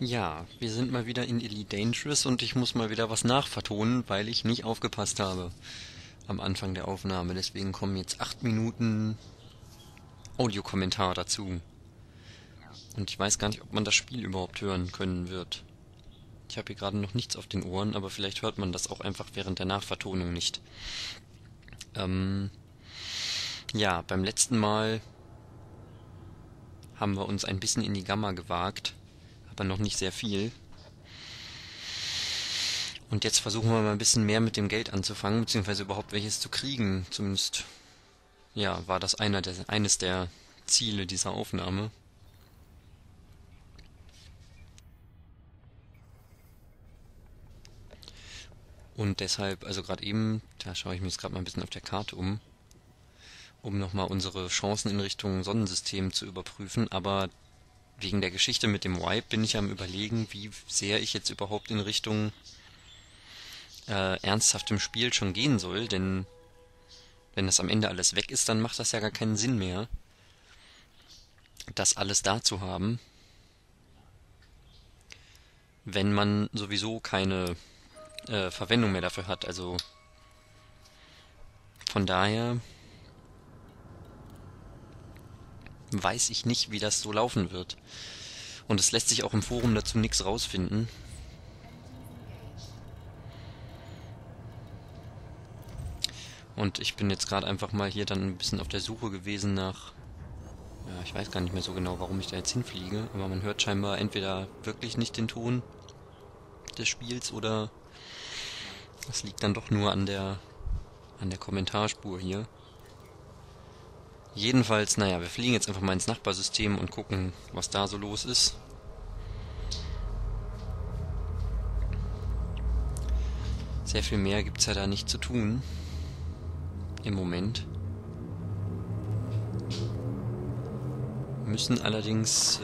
Ja, wir sind mal wieder in Elite Dangerous und ich muss mal wieder was nachvertonen, weil ich nicht aufgepasst habe am Anfang der Aufnahme. Deswegen kommen jetzt 8 Minuten Audiokommentar dazu. Und ich weiß gar nicht, ob man das Spiel überhaupt hören können wird. Ich habe hier gerade noch nichts auf den Ohren, aber vielleicht hört man das auch einfach während der Nachvertonung nicht. Ja, beim letzten Mal haben wir uns ein bisschen in die Gamma gewagt. Aber noch nicht sehr viel. Und jetzt versuchen wir mal ein bisschen mehr mit dem Geld anzufangen, beziehungsweise überhaupt welches zu kriegen. Zumindest, ja, war das eines der Ziele dieser Aufnahme. Und deshalb, also gerade eben, da schaue ich mir jetzt gerade mal ein bisschen auf der Karte um, um nochmal unsere Chancen in Richtung Sonnensystem zu überprüfen, aber wegen der Geschichte mit dem Wipe bin ich am Überlegen, wie sehr ich jetzt überhaupt in Richtung ernsthaftem Spiel schon gehen soll, denn wenn das am Ende alles weg ist, dann macht das ja gar keinen Sinn mehr, das alles da zu haben, wenn man sowieso keine Verwendung mehr dafür hat. Also von daher weiß ich nicht, wie das so laufen wird. Und es lässt sich auch im Forum dazu nichts rausfinden. Und ich bin jetzt gerade einfach mal hier dann ein bisschen auf der Suche gewesen nach... Ja, ich weiß gar nicht mehr so genau, warum ich da jetzt hinfliege. Aber man hört scheinbar entweder wirklich nicht den Ton des Spiels oder das liegt dann doch nur an der Kommentarspur hier. Jedenfalls, naja, wir fliegen jetzt einfach mal ins Nachbarsystem und gucken, was da so los ist. Sehr viel mehr gibt es ja da nicht zu tun. Im Moment. Wir müssen allerdings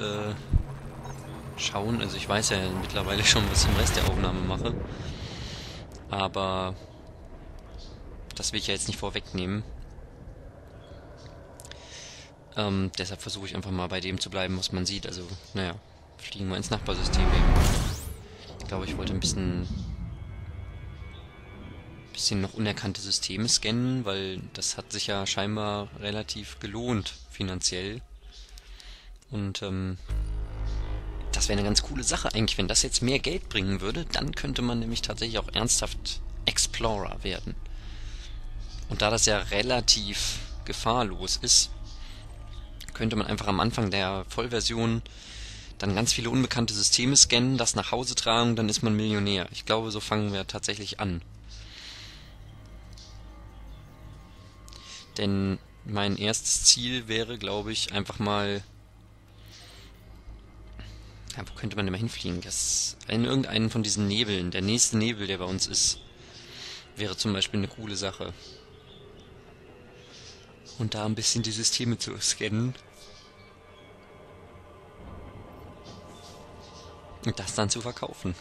schauen, also ich weiß ja mittlerweile schon, was ich im Rest der Aufnahme mache. Aber das will ich ja jetzt nicht vorwegnehmen. Deshalb versuche ich einfach mal bei dem zu bleiben, was man sieht. Also, naja, fliegen wir ins Nachbarsystem eben. Ich glaube, ich wollte ein bisschen noch unerkannte Systeme scannen, weil das hat sich ja scheinbar relativ gelohnt, finanziell. Und das wäre eine ganz coole Sache eigentlich. Wenn das jetzt mehr Geld bringen würde, dann könnte man nämlich tatsächlich auch ernsthaft Explorer werden. Und da das ja relativ gefahrlos ist, könnte man einfach am Anfang der Vollversion dann ganz viele unbekannte Systeme scannen, das nach Hause tragen, dann ist man Millionär. Ich glaube, so fangen wir tatsächlich an. Denn mein erstes Ziel wäre, glaube ich, einfach mal... Ja, wo könnte man denn mal hinfliegen? Das in irgendeinen von diesen Nebeln. Der nächste Nebel, der bei uns ist, wäre zum Beispiel eine coole Sache. Und da ein bisschen die Systeme zu scannen. Und das dann zu verkaufen.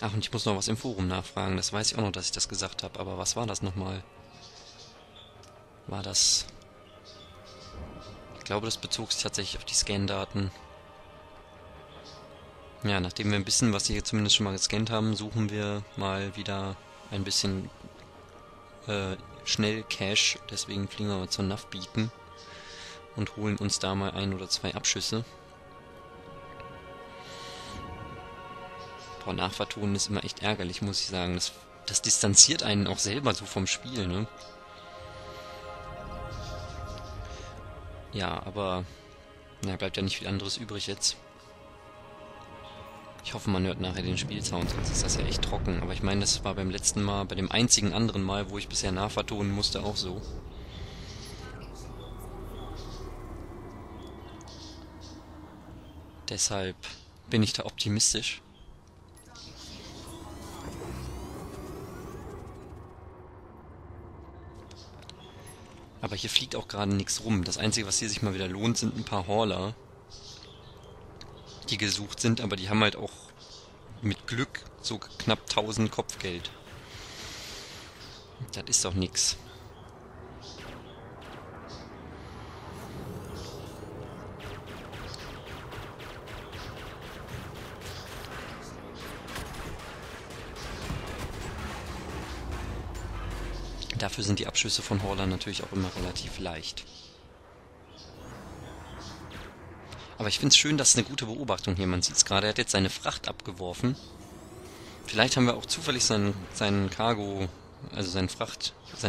Ach, und ich muss noch was im Forum nachfragen. Das weiß ich auch noch, dass ich das gesagt habe. Aber was war das nochmal? War das... Ich glaube, das bezog sich tatsächlich auf die Scan-Daten. Ja, nachdem wir ein bisschen, was wir hier zumindest schon mal gescannt haben, suchen wir mal wieder ein bisschen... schnell Cash, deswegen fliegen wir mal zur Nav-Beacon und holen uns da mal 1 oder 2 Abschüsse. Boah, Nachvertonen ist immer echt ärgerlich, muss ich sagen. Das distanziert einen auch selber so vom Spiel, ne? Ja, aber na, bleibt ja nicht viel anderes übrig jetzt. Ich hoffe, man hört nachher den Spielsound, sonst ist das ja echt trocken. Aber ich meine, das war beim letzten Mal, bei dem einzigen anderen Mal, wo ich bisher nachvertonen musste, auch so. Deshalb bin ich da optimistisch. Aber hier fliegt auch gerade nichts rum. Das Einzige, was hier sich mal wieder lohnt, sind ein paar Hauler, die gesucht sind, aber die haben halt auch mit Glück so knapp 1000 Kopfgeld. Das ist doch nix. Dafür sind die Abschüsse von Hauler natürlich auch immer relativ leicht. Aber ich finde es schön, dass eine gute Beobachtung hier. Man sieht es gerade, er hat jetzt seine Fracht abgeworfen. Vielleicht haben wir auch zufällig seinen Cargo, also seine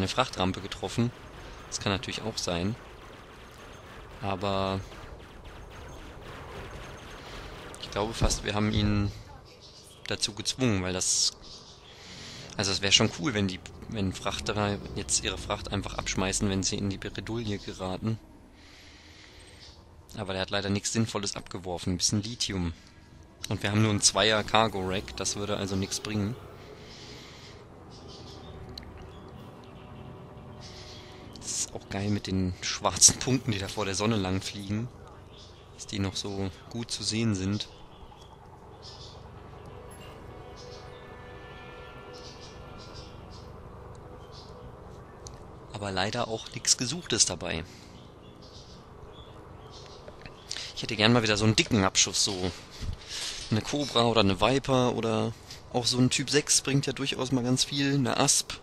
Frachtrampe getroffen. Das kann natürlich auch sein. Aber ich glaube fast, wir haben ihn dazu gezwungen, weil das... Also es wäre schon cool, wenn Frachter jetzt ihre Fracht einfach abschmeißen, wenn sie in die Bredouille geraten. Aber der hat leider nichts Sinnvolles abgeworfen. Ein bisschen Lithium. Und wir haben nur ein 2er-Cargo-Rack. Das würde also nichts bringen. Das ist auch geil mit den schwarzen Punkten, die da vor der Sonne lang fliegen. Dass die noch so gut zu sehen sind. Aber leider auch nichts Gesuchtes dabei. Ich hätte gern mal wieder so einen dicken Abschuss, so eine Cobra oder eine Viper oder auch so ein Typ 6 bringt ja durchaus mal ganz viel. Eine Asp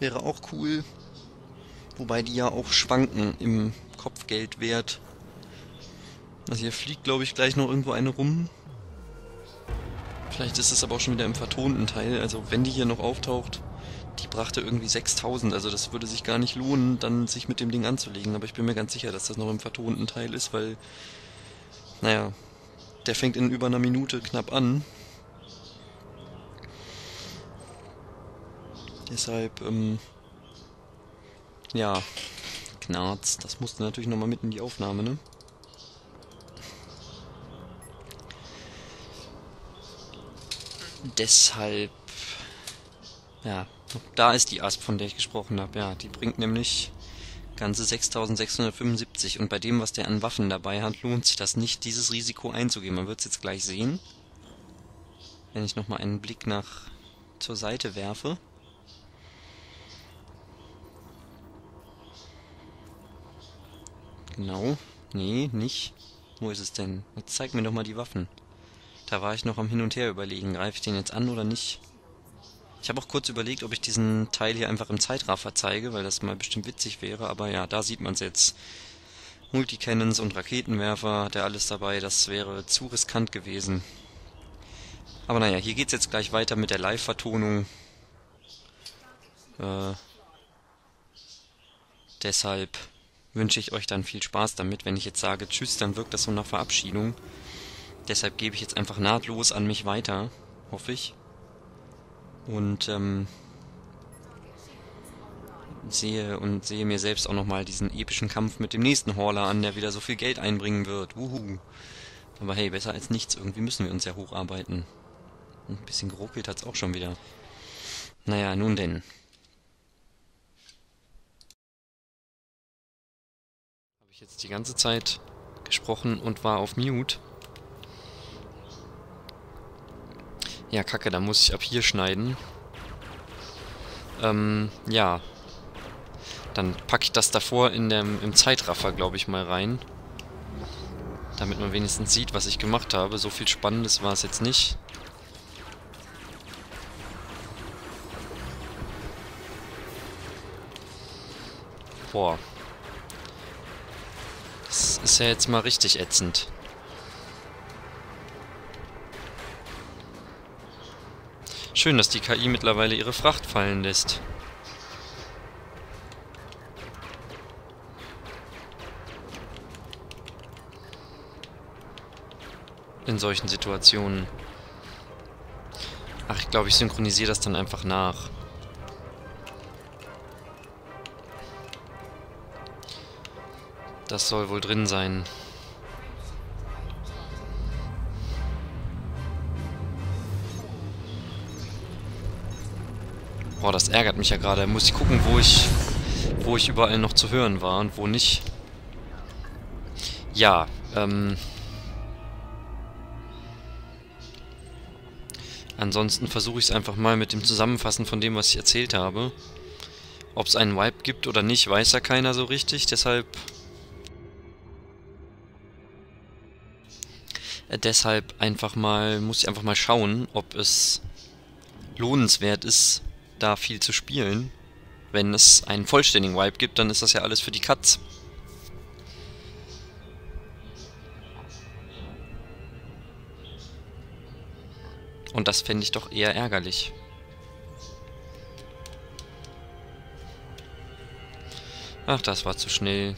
wäre auch cool, wobei die ja auch schwanken im Kopfgeldwert. Also hier fliegt, glaube ich, gleich noch irgendwo eine rum. Vielleicht ist es aber auch schon wieder im vertonten Teil, also wenn die hier noch auftaucht, die brachte irgendwie 6000, also das würde sich gar nicht lohnen, dann sich mit dem Ding anzulegen. Aber ich bin mir ganz sicher, dass das noch im vertonten Teil ist, weil, naja, der fängt in über einer Minute knapp an. Deshalb, ja, Knarz, das musste natürlich nochmal mit in die Aufnahme, ne? Deshalb, ja, da ist die Asp, von der ich gesprochen habe. Ja, die bringt nämlich ganze 6675. Und bei dem, was der an Waffen dabei hat, lohnt sich das nicht, dieses Risiko einzugehen. Man wird es jetzt gleich sehen. Wenn ich nochmal einen Blick zur Seite werfe. Genau. Nee, nicht. Wo ist es denn? Jetzt zeig mir doch mal die Waffen. Da war ich noch am Hin und Her überlegen. Greife ich den jetzt an oder nicht? Ich habe auch kurz überlegt, ob ich diesen Teil hier einfach im Zeitraffer zeige, weil das mal bestimmt witzig wäre, aber ja, da sieht man es jetzt. Multicannons und Raketenwerfer hat er alles dabei, das wäre zu riskant gewesen. Aber naja, hier geht's jetzt gleich weiter mit der Live-Vertonung. Deshalb wünsche ich euch dann viel Spaß damit. Wenn ich jetzt sage Tschüss, dann wirkt das so nach Verabschiedung. Deshalb gebe ich jetzt einfach nahtlos an mich weiter, hoffe ich. Und sehe mir selbst auch nochmal diesen epischen Kampf mit dem nächsten Hauler an, der wieder so viel Geld einbringen wird. Wuhu. Aber hey, besser als nichts. Irgendwie müssen wir uns ja hocharbeiten. Ein bisschen geruckelt hat's auch schon wieder. Naja, nun denn. Habe ich jetzt die ganze Zeit gesprochen und war auf Mute. Ja, kacke, da muss ich ab hier schneiden. Ja. Dann packe ich das davor im Zeitraffer, glaube ich, mal rein. Damit man wenigstens sieht, was ich gemacht habe. So viel Spannendes war es jetzt nicht. Boah. Das ist ja jetzt mal richtig ätzend. Schön, dass die KI mittlerweile ihre Fracht fallen lässt. In solchen Situationen. Ach, ich glaube, ich synchronisiere das dann einfach nach. Das soll wohl drin sein. Boah, das ärgert mich ja gerade. Da muss ich gucken, wo ich überall noch zu hören war und wo nicht. Ja, ansonsten versuche ich es einfach mal mit dem Zusammenfassen von dem, was ich erzählt habe. Ob es einen Wipe gibt oder nicht, weiß ja keiner so richtig. Deshalb muss ich einfach mal schauen, ob es lohnenswert ist, da viel zu spielen. Wenn es einen vollständigen Wipe gibt, dann ist das ja alles für die Katz. Und das fände ich doch eher ärgerlich. Ach, das war zu schnell.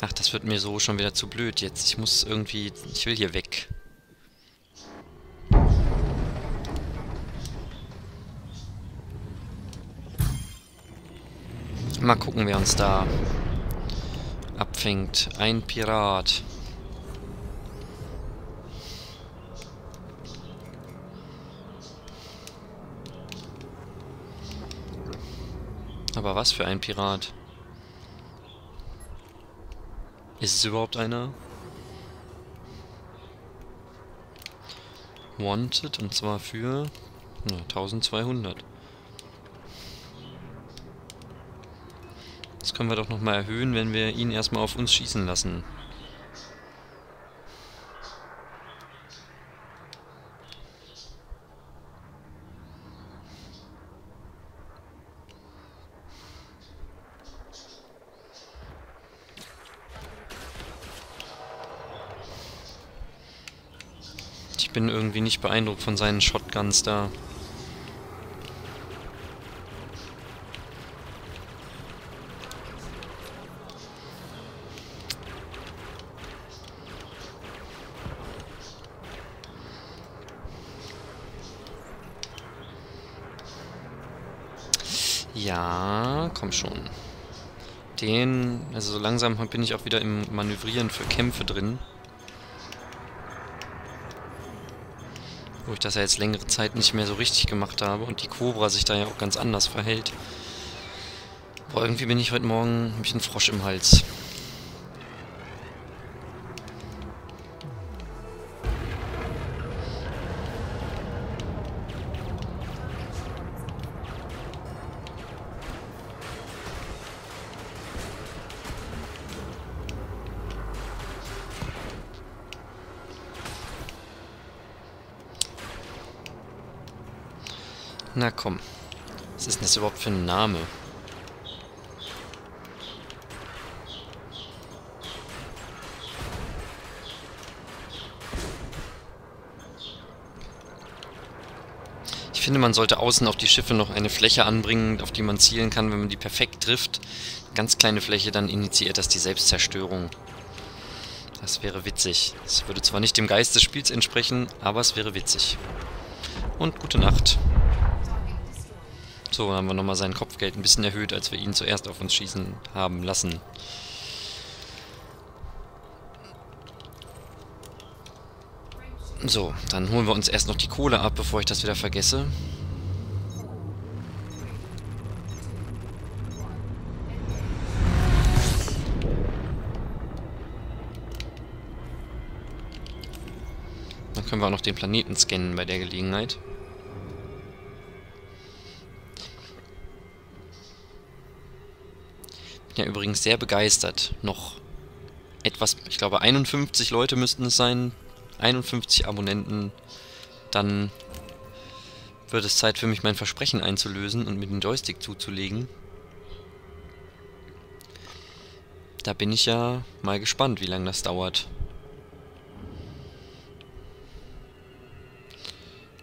Ach, das wird mir so schon wieder zu blöd jetzt. Ich muss irgendwie... Ich will hier weg. Mal gucken, wer uns da abfängt. Ein Pirat. Aber was für ein Pirat? Ist es überhaupt einer? Wanted, und zwar für 1200. Das können wir doch nochmal erhöhen, wenn wir ihn erstmal auf uns schießen lassen. Ich bin irgendwie nicht beeindruckt von seinen Shotguns da. Ja, komm schon. Also so langsam bin ich auch wieder im Manövrieren für Kämpfe drin. Wo ich das ja jetzt längere Zeit nicht mehr so richtig gemacht habe und die Cobra sich da ja auch ganz anders verhält. Boah, irgendwie bin ich heute Morgen, hab ich einen Frosch im Hals. Na komm. Was ist denn das überhaupt für ein Name? Ich finde, man sollte außen auf die Schiffe noch eine Fläche anbringen, auf die man zielen kann, wenn man die perfekt trifft. Eine ganz kleine Fläche, dann initiiert das die Selbstzerstörung. Das wäre witzig. Das würde zwar nicht dem Geist des Spiels entsprechen, aber es wäre witzig. Und gute Nacht. So, haben wir nochmal sein Kopfgeld ein bisschen erhöht, als wir ihn zuerst auf uns schießen haben lassen. So, dann holen wir uns erst noch die Kohle ab, bevor ich das wieder vergesse. Dann können wir auch noch den Planeten scannen bei der Gelegenheit. Ja, übrigens sehr begeistert. Noch etwas, ich glaube 51 Leute müssten es sein. 51 Abonnenten. Dann wird es Zeit für mich, mein Versprechen einzulösen und mit dem Joystick zuzulegen. Da bin ich ja mal gespannt, wie lange das dauert.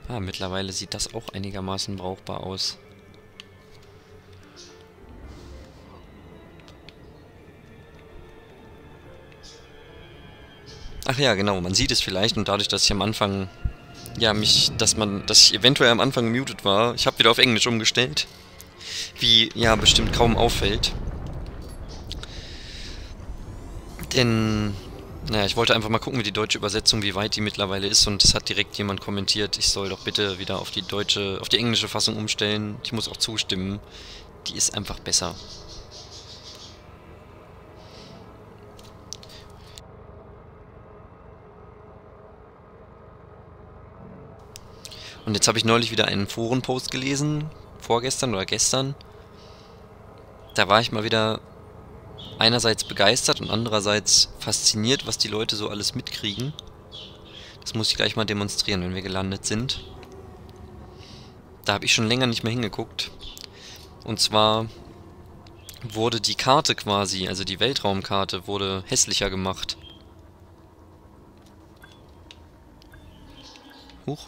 Ah, mittlerweile sieht das auch einigermaßen brauchbar aus. Ach ja, genau, man sieht es vielleicht, und dadurch, dass ich am Anfang, ja, dass ich eventuell am Anfang muted war, ich habe wieder auf Englisch umgestellt, wie, ja, bestimmt kaum auffällt. Denn, naja, ich wollte einfach mal gucken, wie die deutsche Übersetzung, wie weit die mittlerweile ist, und es hat direkt jemand kommentiert, ich soll doch bitte wieder auf die deutsche, auf die englische Fassung umstellen. Ich muss auch zustimmen, die ist einfach besser. Und jetzt habe ich neulich wieder einen Forenpost gelesen, vorgestern oder gestern. Da war ich mal wieder einerseits begeistert und andererseits fasziniert, was die Leute so alles mitkriegen. Das muss ich gleich mal demonstrieren, wenn wir gelandet sind. Da habe ich schon länger nicht mehr hingeguckt. Und zwar wurde die Karte quasi, also die Weltraumkarte, wurde hässlicher gemacht. Huch.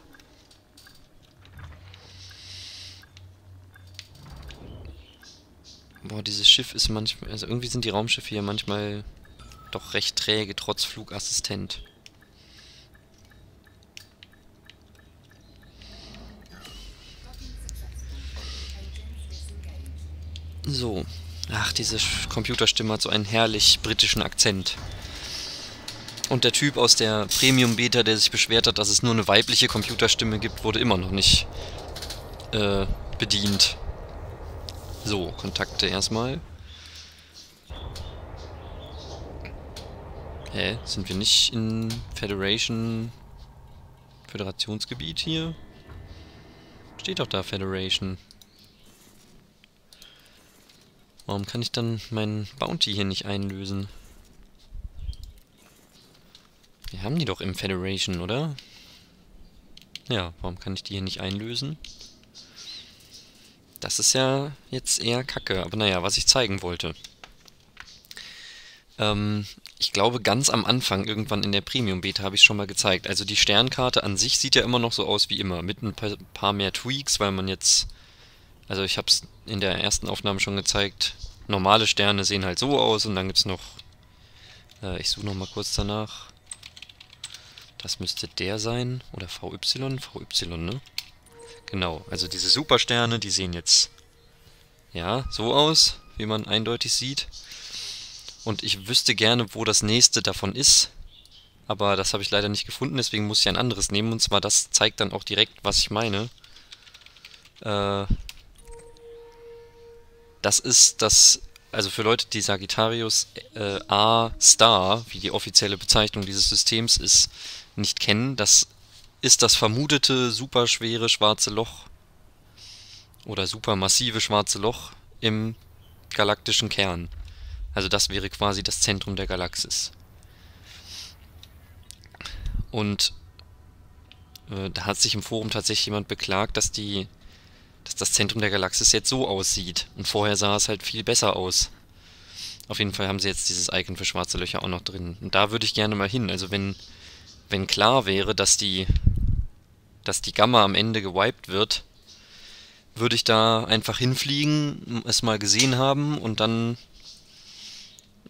Boah, dieses Schiff ist manchmal... Also irgendwie sind die Raumschiffe hier manchmal doch recht träge, trotz Flugassistent. So. Ach, diese Computerstimme hat so einen herrlich britischen Akzent. Und der Typ aus der Premium-Beta, der sich beschwert hat, dass es nur eine weibliche Computerstimme gibt, wurde immer noch nicht bedient. So, Kontakte erstmal. Hä? Sind wir nicht in Föderationsgebiet hier? Steht doch da Federation. Warum kann ich dann meinen Bounty hier nicht einlösen? Wir haben die doch im Federation, oder? Ja, warum kann ich die hier nicht einlösen? Das ist ja jetzt eher Kacke, aber naja, was ich zeigen wollte. Ich glaube, ganz am Anfang, irgendwann in der Premium-Beta, habe ich schon mal gezeigt. Also die Sternkarte an sich sieht ja immer noch so aus wie immer, mit ein paar mehr Tweaks, weil man jetzt... Also ich habe es in der ersten Aufnahme schon gezeigt, normale Sterne sehen halt so aus und dann gibt es noch... ich suche nochmal kurz danach. Das müsste der sein, oder VY? VY, ne? Genau, also diese Supersterne, die sehen jetzt, ja, so aus, wie man eindeutig sieht. Und ich wüsste gerne, wo das nächste davon ist, aber das habe ich leider nicht gefunden, deswegen muss ich ein anderes nehmen. Und zwar, das zeigt dann auch direkt, was ich meine. Das ist das, also für Leute, die Sagittarius A-Star, wie die offizielle Bezeichnung dieses Systems ist, nicht kennen, das ist das vermutete superschwere schwarze Loch oder supermassive schwarze Loch im galaktischen Kern. Also das wäre quasi das Zentrum der Galaxis. Und da hat sich im Forum tatsächlich jemand beklagt, dass das Zentrum der Galaxis jetzt so aussieht. Und vorher sah es halt viel besser aus. Auf jeden Fall haben sie jetzt dieses Icon für schwarze Löcher auch noch drin. Und da würde ich gerne mal hin. Also wenn klar wäre, dass die Gamma am Ende gewiped wird, würde ich da einfach hinfliegen, es mal gesehen haben und dann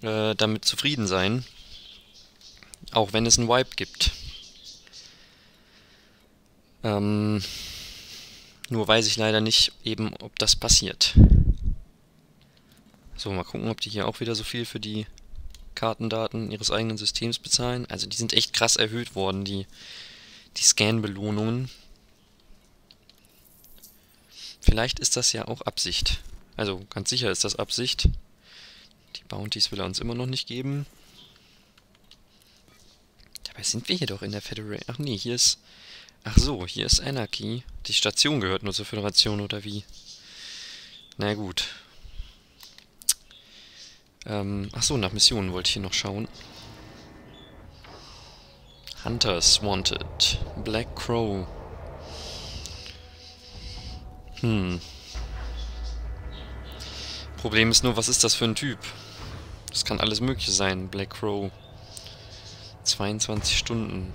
damit zufrieden sein. Auch wenn es einen Wipe gibt. Nur weiß ich leider nicht eben, ob das passiert. So, mal gucken, ob die hier auch wieder so viel für die Kartendaten ihres eigenen Systems bezahlen. Also die sind echt krass erhöht worden, die Scan-Belohnungen. Vielleicht ist das ja auch Absicht. Also ganz sicher ist das Absicht. Die Bounties will er uns immer noch nicht geben. Dabei sind wir hier doch in der Federation. Ach nee, hier ist... Ach so, hier ist Anarchy. Die Station gehört nur zur Föderation, oder wie? Na gut. Ach so, nach Missionen wollte ich hier noch schauen. Hunters Wanted. Black Crow. Problem ist nur, was ist das für ein Typ? Das kann alles Mögliche sein. Black Crow. 22 Stunden.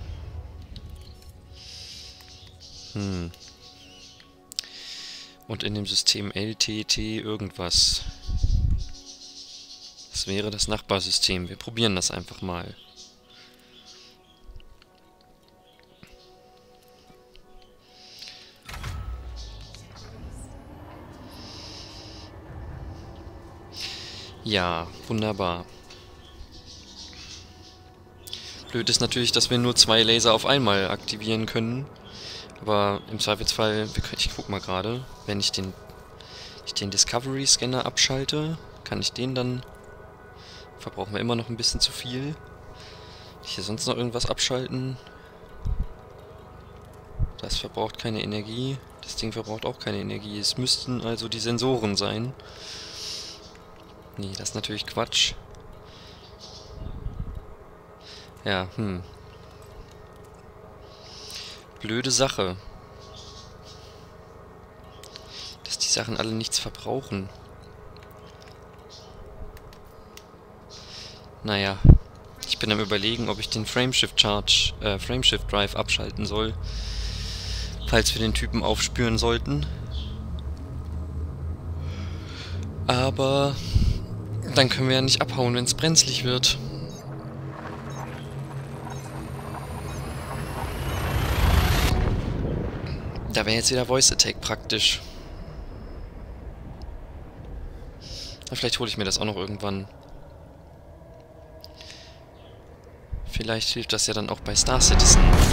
Und in dem System LTT irgendwas. Das wäre das Nachbarsystem. Wir probieren das einfach mal. Ja, wunderbar. Blöd ist natürlich, dass wir nur 2 Laser auf einmal aktivieren können. Aber im Zweifelsfall, ich guck mal gerade, wenn ich den Discovery-Scanner abschalte, kann ich den dann... Verbrauchen wir immer noch ein bisschen zu viel. Kann ich hier sonst noch irgendwas abschalten? Das verbraucht keine Energie. Das Ding verbraucht auch keine Energie. Es müssten also die Sensoren sein. Nee, das ist natürlich Quatsch. Ja, blöde Sache. Dass die Sachen alle nichts verbrauchen. Naja. Ich bin am Überlegen, ob ich den Frameshift Drive abschalten soll. Falls wir den Typen aufspüren sollten. Aber dann können wir ja nicht abhauen, wenn es brenzlig wird. Da wäre jetzt wieder Voice Attack praktisch. Na, vielleicht hole ich mir das auch noch irgendwann. Vielleicht hilft das ja dann auch bei Star Citizen.